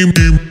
Game.